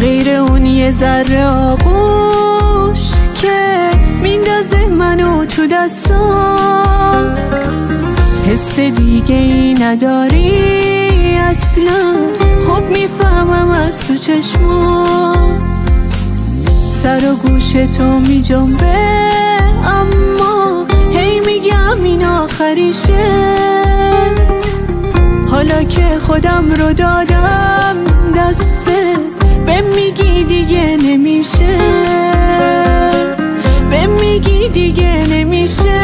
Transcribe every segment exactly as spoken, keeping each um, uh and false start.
غیر اون یه ذره آغوش که میندازه منو تو دستام. حس دیگه ای نداری اصلا، خب میفهمم از تو چشمام. سر و گوش تو میجنبه اما هی میگم این آخریشه. حالا که خودم رو دادم دسته به میگی دیگه نمیشه، به میگی دیگه نمیشه.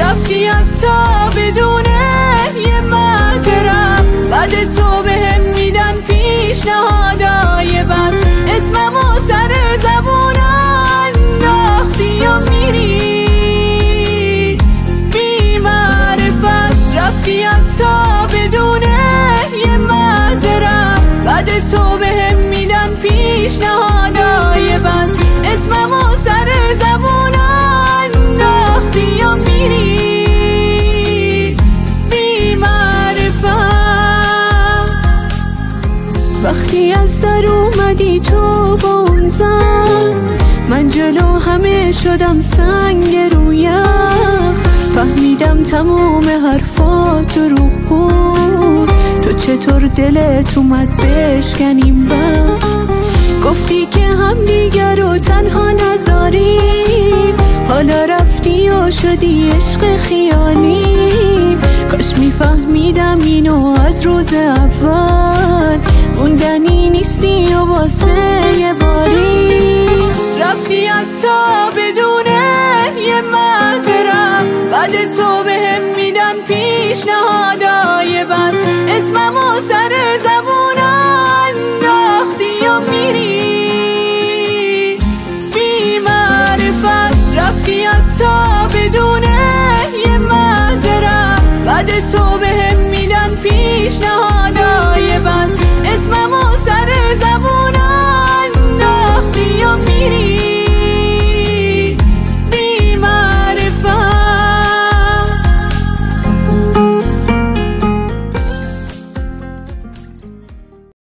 رفتی حتی بدون یه معذرت، بعد تو به هم میدن پیشنهادای بد، اسممو سر زبون انداختی و میری بی معرفت. رفتی حتی بدون یه معذرت، بعد تو به هم میدن پیشنهادای بد، اسممو سر زبون انداختی و میری بی معرفت. وقتی از در اومدی تو با اون زن، من جلو همه شدم سنگ رویم. فهمیدم تمام حرفات دروغ بود، تو چطور دلت اومد بشکنیم بر. گفتی که هم دیگر رو تنها نذاریم، حالا رفتی و شدی عشق خیالی. کاش میفهمیدم اینو از روز اول، موندنی نیستی و واسه یه باری. رفتی حتی بدون یه معذرت، بعد تو به هم میدن پیشنهادای بد، اسممو سر زبونم